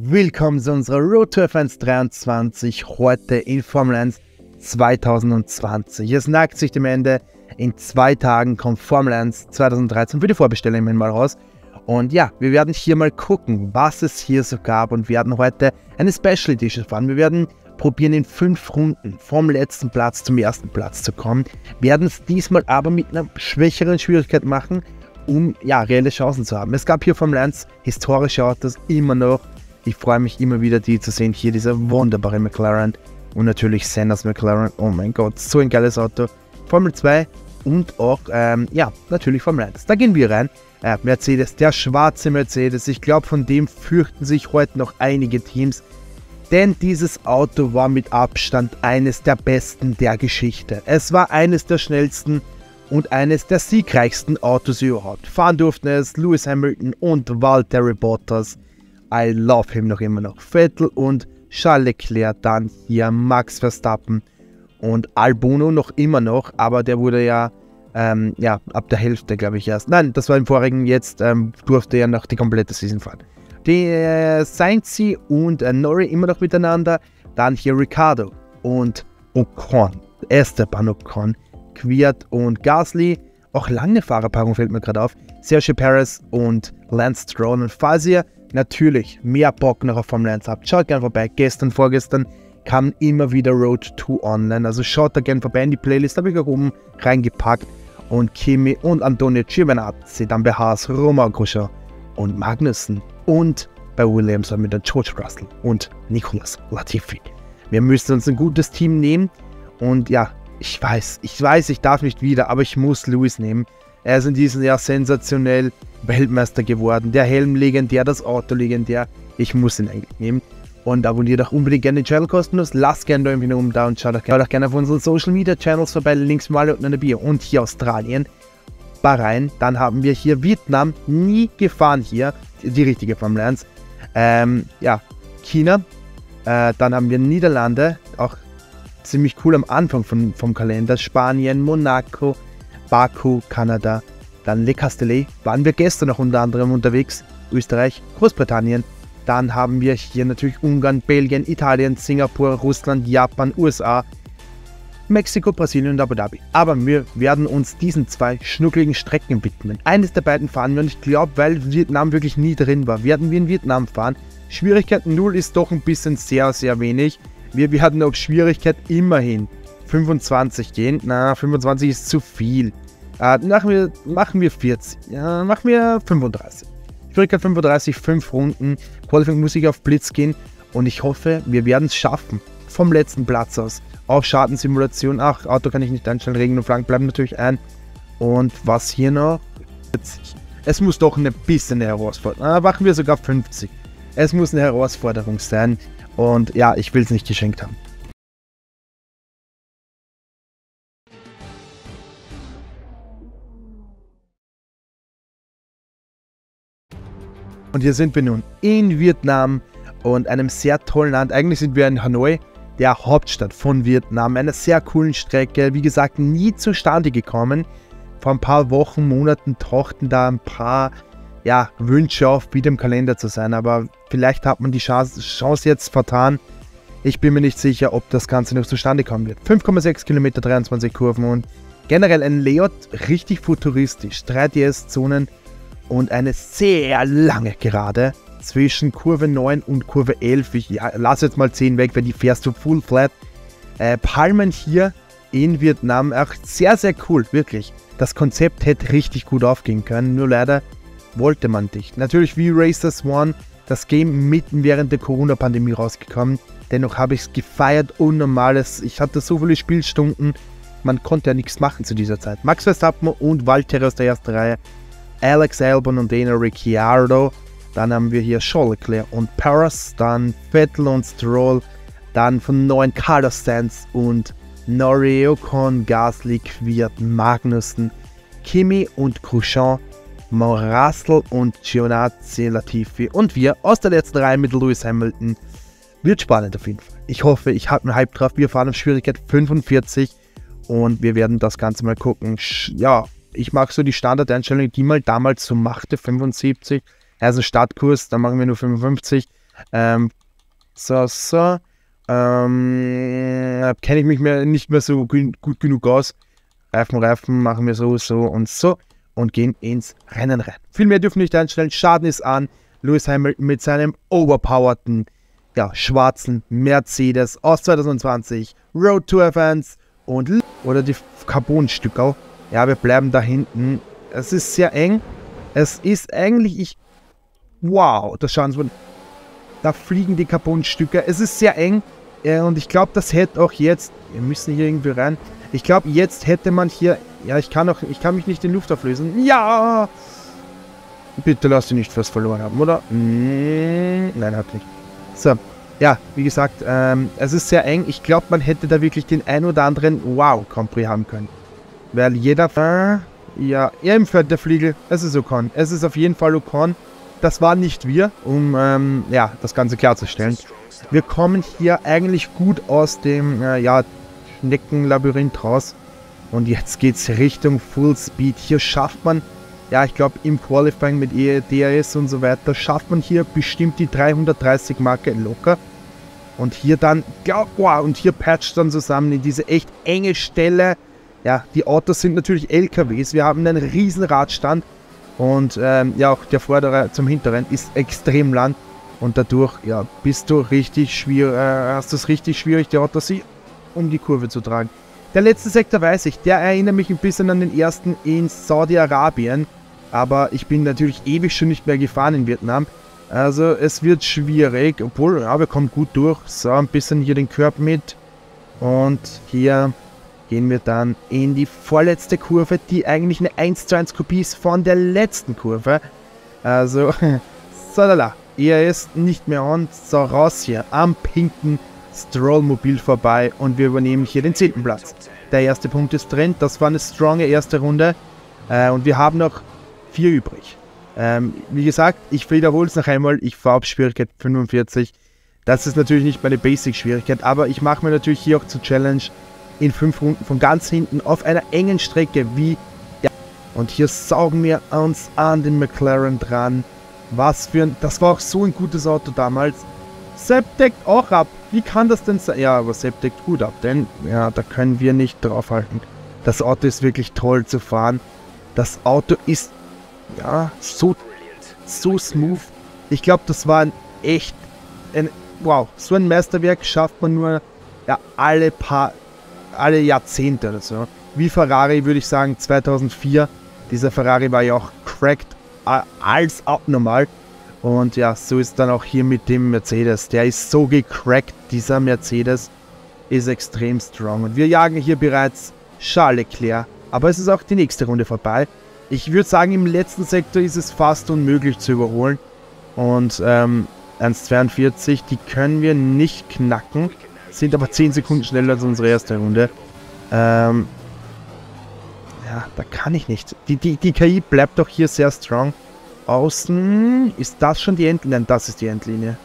Willkommen zu unserer Road to F1 23, heute in Formel 1 2020. Es neigt sich dem Ende, in 2 Tagen kommt Formel 1 2013 für die Vorbestellungen mal raus. Und ja, wir werden hier mal gucken, was es hier so gab, und wir werden heute eine Special Edition fahren. Wir werden probieren, in 5 Runden vom letzten Platz zum ersten Platz zu kommen, werden es diesmal aber mit einer schwächeren Schwierigkeit machen, um ja, reelle Chancen zu haben. Es gab hier Formel 1 historische Autos immer noch. Ich freue mich immer wieder, die zu sehen. Hier dieser wunderbare McLaren und natürlich Senna's McLaren. Oh mein Gott, so ein geiles Auto. Formel 2 und auch, ja, natürlich Formel 1. Da gehen wir rein. Mercedes, der schwarze Mercedes. Ich glaube, von dem fürchten sich heute noch einige Teams. Denn dieses Auto war mit Abstand eines der besten der Geschichte. Es war eines der schnellsten und eines der siegreichsten Autos überhaupt. Fahren durften es Lewis Hamilton und Valtteri Bottas. I love him noch immer noch. Vettel und Charles Leclerc, dann hier Max Verstappen und Albono noch immer noch, aber der wurde ja, ja ab der Hälfte, glaube ich, erst. Nein, das war im vorigen, jetzt durfte er noch die komplette Season fahren. Die Sainzi und Nori immer noch miteinander, dann hier Ricciardo und Ocon, Esteban Ocon, Quiert und Gasly, auch lange Fahrerpaarung fällt mir gerade auf, Sergio Perez und Lance Stroll. Und falls ihr natürlich mehr Bock noch auf Formel 1 habt, schaut gerne vorbei. Gestern, vorgestern kam immer wieder Road to Online, also schaut da gerne vorbei in die Playlist, habe ich auch oben reingepackt. Und Kimi und Antonio Giovinazzi, dann bei Haas, Romain Grosjean und Magnussen. Und bei Williams haben wir dann George Russell und Nicolas Latifi. Wir müssen uns ein gutes Team nehmen. Und ja, ich weiß, ich darf nicht wieder, aber ich muss Lewis nehmen. Er ist in diesem Jahr sensationell Weltmeister geworden. Der Helm legendär, das Auto legendär. Ich muss ihn eigentlich nehmen. Und abonniert auch unbedingt gerne den Channel kostenlos. Lasst gerne da irgendwie oben da und schaut auch gerne auf unseren Social Media Channels vorbei. Links mal unten in der Bio. Und hier Australien, Bahrain. Dann haben wir hier Vietnam. Nie gefahren hier. Die richtige Formel 1. Ja, China. Dann haben wir Niederlande. Auch ziemlich cool am Anfang vom Kalender. Spanien, Monaco, Baku, Kanada. Dann Le Castellet, waren wir gestern noch unter anderem unterwegs, Österreich, Großbritannien. Dann haben wir hier natürlich Ungarn, Belgien, Italien, Singapur, Russland, Japan, USA, Mexiko, Brasilien und Abu Dhabi. Aber wir werden uns diesen 2 schnuckeligen Strecken widmen. Eines der beiden fahren wir, und ich glaube, weil Vietnam wirklich nie drin war, werden wir in Vietnam fahren. Schwierigkeit 0 ist doch ein bisschen sehr, sehr wenig. Wir werden auf Schwierigkeit immerhin 25 gehen. Na, 25 ist zu viel. Machen wir 40, ja, machen wir 35. Schwierigkeit 35, 5 Runden, Qualifying muss ich auf Blitz gehen, und ich hoffe, wir werden es schaffen, vom letzten Platz aus. Auch Schadensimulation, ach, Auto kann ich nicht einstellen, Regen und Flanken bleiben natürlich ein. Und was hier noch? 40. Es muss doch ein bisschen eine Herausforderung, machen wir sogar 50. Es muss eine Herausforderung sein, und ja, ich will es nicht geschenkt haben. Und hier sind wir nun in Vietnam und einem sehr tollen Land. Eigentlich sind wir in Hanoi, der Hauptstadt von Vietnam, einer sehr coolen Strecke. Wie gesagt, nie zustande gekommen. Vor ein paar Wochen, Monaten tauchten da ein paar ja, Wünsche auf, wieder im Kalender zu sein. Aber vielleicht hat man die Chance jetzt vertan. Ich bin mir nicht sicher, ob das Ganze noch zustande kommen wird. 5,6 Kilometer, 23 Kurven und generell ein Layout richtig futuristisch. 3DS-Zonen. Und eine sehr lange Gerade zwischen Kurve 9 und Kurve 11. Ich lasse jetzt mal 10 weg, weil die fährst du full flat. Palmen hier in Vietnam, auch sehr, sehr cool, wirklich. Das Konzept hätte richtig gut aufgehen können, nur leider wollte man nicht. Natürlich wie Racers One, das Game mitten während der Corona-Pandemie rausgekommen. Dennoch habe ich es gefeiert, unnormales. Ich hatte so viele Spielstunden, man konnte ja nichts machen zu dieser Zeit. Max Verstappen und Valtteri aus der ersten Reihe. Alex Albon und Daniel Ricciardo, dann haben wir hier Charles Leclerc und Perez, dann Vettel und Stroll, dann von 9 Carlos Sainz und Norrie, Ocon, Gasly, Quiert, Magnussen, Kimi und Grosjean, Russell und Giovinazzi, Latifi und wir aus der letzten Reihe mit Lewis Hamilton. Wird spannend auf jeden Fall. Ich hoffe, ich habe einen Hype drauf. Wir fahren auf Schwierigkeit 45 und wir werden das Ganze mal gucken. Ja. Ich mache so die Standardeinstellung, die man damals so machte, 75, also Startkurs, dann machen wir nur 55, Kenne ich mich mehr, nicht mehr so gut genug aus. Reifen machen wir so und gehen ins Rennen rein. Viel mehr dürfen wir nicht einstellen. Schaden ist an. Lewis Hamilton mit seinem overpowerten, ja, schwarzen Mercedes aus 2020. Road to F1 und oder die Carbonstücke. Ja, wir bleiben da hinten. Es ist sehr eng. Es ist eigentlich, wow, das Schaden. Da fliegen die Carbonstücke. Es ist sehr eng. Und ich glaube, das hätte auch jetzt, wir müssen hier irgendwie rein. Ich glaube, jetzt hätte man hier, ja, ich kann mich nicht in Luft auflösen. Ja! Bitte lass sie nicht fast verloren haben, oder? Nein, hat nicht. So, ja, wie gesagt, es ist sehr eng. Ich glaube, man hätte da wirklich den ein oder anderen Wow-Compris haben können. Weil jeder, ja, ebenfalls der Fliegel, es ist Ocon. Es ist auf jeden Fall Ocon. Das waren nicht wir, um ja, das Ganze klarzustellen. Wir kommen hier eigentlich gut aus dem ja, Schneckenlabyrinth raus. Und jetzt geht es Richtung Full Speed. Hier schafft man, ja, ich glaube im Qualifying mit EA, DRS und so weiter, schafft man hier bestimmt die 330 Marke locker. Und hier dann, wow, und hier patcht dann zusammen in diese echt enge Stelle. Ja, die Autos sind natürlich LKWs. Wir haben einen riesen Radstand. Und ja, auch der vordere zum hinteren ist extrem lang. Und dadurch, ja, bist du richtig schwierig, hast du es richtig schwierig, die Autos um die Kurve zu tragen. Der letzte Sektor weiß ich, der erinnert mich ein bisschen an den ersten in Saudi-Arabien. Aber ich bin natürlich ewig schon nicht mehr gefahren in Vietnam. Also es wird schwierig, obwohl, ja, wir kommen gut durch. So, ein bisschen hier den Curb mit. Und hier gehen wir dann in die vorletzte Kurve, die eigentlich eine 1:1 Kopie ist von der letzten Kurve. Also, salala. Er ist nicht mehr on, so raus hier am pinken Stroll-Mobil vorbei und wir übernehmen hier den 10. Platz. Der erste Punkt ist drin, das war eine stronge erste Runde und wir haben noch 4 übrig. Wie gesagt, ich wiederhole es noch einmal, ich fahre auf Schwierigkeit 45. Das ist natürlich nicht meine Basic-Schwierigkeit, aber ich mache mir natürlich hier auch zur Challenge, in 5 Runden von ganz hinten auf einer engen Strecke wie der. Und hier saugen wir uns an den McLaren dran. Was für ein... Das war auch so ein gutes Auto damals. Sepp deckt auch ab. Wie kann das denn sein? Ja, aber Sepp deckt gut ab, denn ja, da können wir nicht draufhalten. Das Auto ist wirklich toll zu fahren. Das Auto ist, ja, so smooth. Ich glaube, das war ein echt... wow, so ein Meisterwerk schafft man nur, ja, alle Jahrzehnte oder so. Wie Ferrari würde ich sagen, 2004. Dieser Ferrari war ja auch cracked als abnormal. Und ja, so ist dann auch hier mit dem Mercedes. Der ist so gecrackt. Dieser Mercedes ist extrem strong. Und wir jagen hier bereits Charles Leclerc. Aber es ist auch die nächste Runde vorbei. Ich würde sagen, im letzten Sektor ist es fast unmöglich zu überholen. Und 1:42, die können wir nicht knacken. Sind aber 10 Sekunden schneller als unsere erste Runde. Ja, da kann ich nicht. Die KI bleibt doch hier sehr strong. Außen ist das schon die Endlinie. Nein, das ist die Endlinie.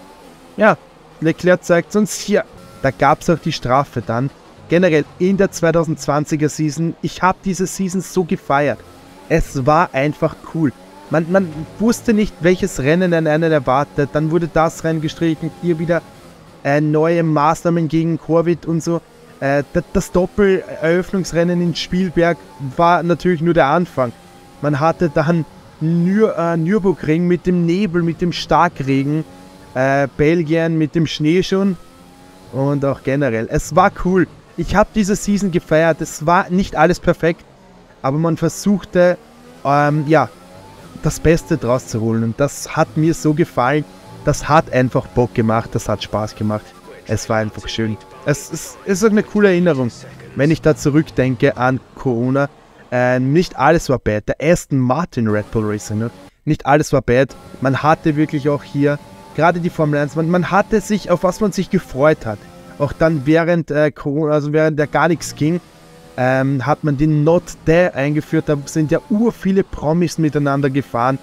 Ja, Leclerc zeigt uns hier. Da gab es auch die Strafe dann. Generell in der 2020er Season. Ich habe diese Season so gefeiert. Es war einfach cool. Man wusste nicht, welches Rennen einen erwartet. Dann wurde das Rennen gestrichen. Hier wieder neue Maßnahmen gegen Covid und so. Das Doppeleröffnungsrennen in Spielberg war natürlich nur der Anfang. Man hatte dann Nürburgring mit dem Nebel, mit dem Starkregen, Belgien mit dem Schnee schon und auch generell. Es war cool. Ich habe diese Season gefeiert. Es war nicht alles perfekt, aber man versuchte, ja, das Beste draus zu holen und das hat mir so gefallen. Das hat einfach Bock gemacht, das hat Spaß gemacht. Es war einfach schön. Es ist eine coole Erinnerung, wenn ich da zurückdenke an Corona. Nicht alles war bad. Der Aston Martin Red Bull Racing, ne? Nicht alles war bad. Man hatte wirklich auch hier, gerade die Formel 1, man hatte sich, auf was man sich gefreut hat. Auch dann während Corona, also während da gar nichts ging, hat man den Not There eingeführt. Da sind ja viele Promis miteinander gefahren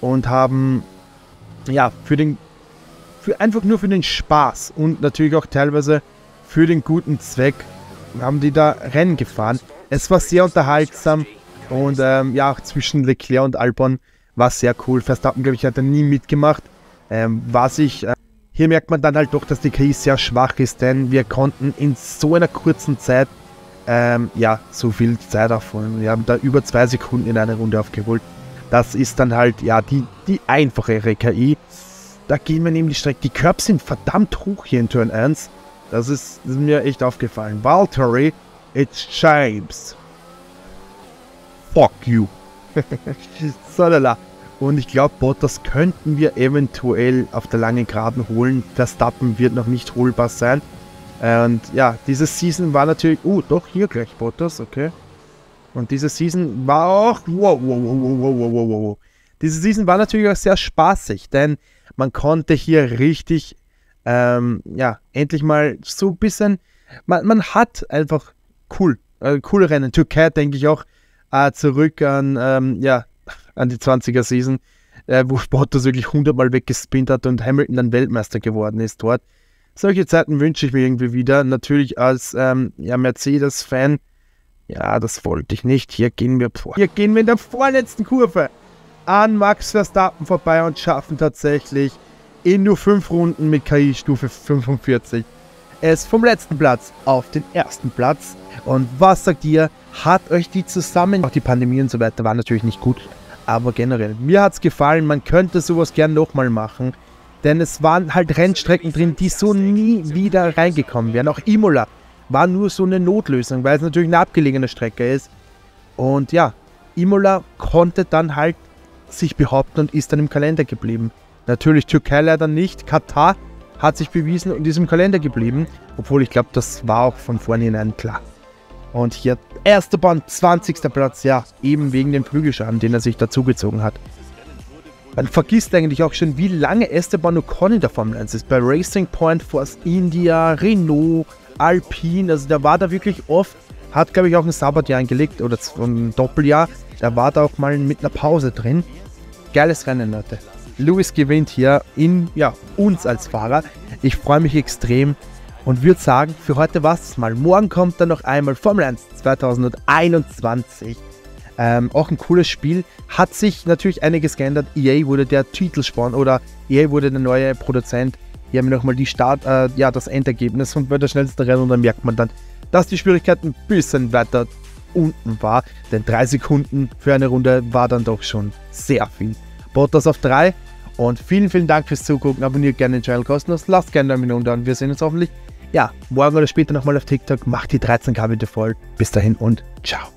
und haben... ja, einfach nur für den Spaß und natürlich auch teilweise für den guten Zweck haben die da Rennen gefahren. Es war sehr unterhaltsam und ja, auch zwischen Leclerc und Albon war sehr cool. Verstappen, glaube ich, hat er nie mitgemacht, was ich Hier merkt man dann halt doch, dass die KI sehr schwach ist, denn wir konnten in so einer kurzen Zeit, ja, so viel Zeit aufholen. Wir haben da über 2 Sekunden in einer Runde aufgeholt. Das ist dann halt, ja, die einfachere KI. Da gehen wir nämlich direkt, die Curbs sind verdammt hoch hier in Turn 1. Das ist mir echt aufgefallen. Valtteri, it's James. Fuck you. Salala. Und ich glaube, Bottas könnten wir eventuell auf der langen Geraden holen. Verstappen wird noch nicht holbar sein. Und ja, diese Season war natürlich... doch, hier gleich Bottas, okay. Und diese Season war auch... Wow. Diese Season war natürlich auch sehr spaßig, denn man konnte hier richtig... ja, endlich mal so ein bisschen... Man hat einfach coole Rennen. Türkei denke ich auch zurück an, ja, an die 20er-Season, wo Bottas wirklich 100-mal weggespinnt hat und Hamilton dann Weltmeister geworden ist dort. Solche Zeiten wünsche ich mir irgendwie wieder. Natürlich als ja, Mercedes-Fan, ja, das wollte ich nicht. Hier gehen wir in der vorletzten Kurve an Max Verstappen vorbei und schaffen tatsächlich in nur 5 Runden mit KI Stufe 45 es vom letzten Platz auf den 1. Platz. Und was sagt ihr? Hat euch die zusammen... Auch die Pandemie und so weiter waren natürlich nicht gut, aber generell, mir hat es gefallen. Man könnte sowas gern nochmal machen, denn es waren halt Rennstrecken drin, die so nie wieder reingekommen wären. Auch Imola war nur so eine Notlösung, weil es natürlich eine abgelegene Strecke ist. Und ja, Imola konnte dann halt sich behaupten und ist dann im Kalender geblieben. Natürlich Türkei leider nicht, Katar hat sich bewiesen und ist im Kalender geblieben, obwohl ich glaube, das war auch von vornherein klar. Und hier, erste Bahn, 20. Platz, ja, eben wegen dem Flügelschaden, den er sich dazugezogen hat. Man vergisst eigentlich auch schon, wie lange Esteban Ocon in der Formel 1 ist. Bei Racing Point, Force India, Renault, Alpine, also der war da wirklich oft, hat glaube ich auch ein Sabbatjahr eingelegt oder ein Doppeljahr, da war da auch mal mit einer Pause drin. Geiles Rennen, Leute. Lewis gewinnt hier in, ja, uns als Fahrer. Ich freue mich extrem und würde sagen, für heute war es mal. Morgen kommt dann noch einmal Formel 1 2021. Auch ein cooles Spiel. Hat sich natürlich einiges geändert. EA wurde der Titelsponsor oder EA wurde der neue Produzent. Hier haben wir nochmal die ja, das Endergebnis und bei der schnellsten Rennen. Und dann merkt man dann, dass die Schwierigkeit ein bisschen weiter unten war. Denn 3 Sekunden für eine Runde war dann doch schon sehr viel. Bottas auf 3 und vielen Dank fürs Zugucken. Abonniert gerne den Channel kostenlos, lasst gerne einen Daumen da und wir sehen uns hoffentlich, ja, morgen oder später nochmal auf TikTok. Macht die 13K bitte voll. Bis dahin und ciao.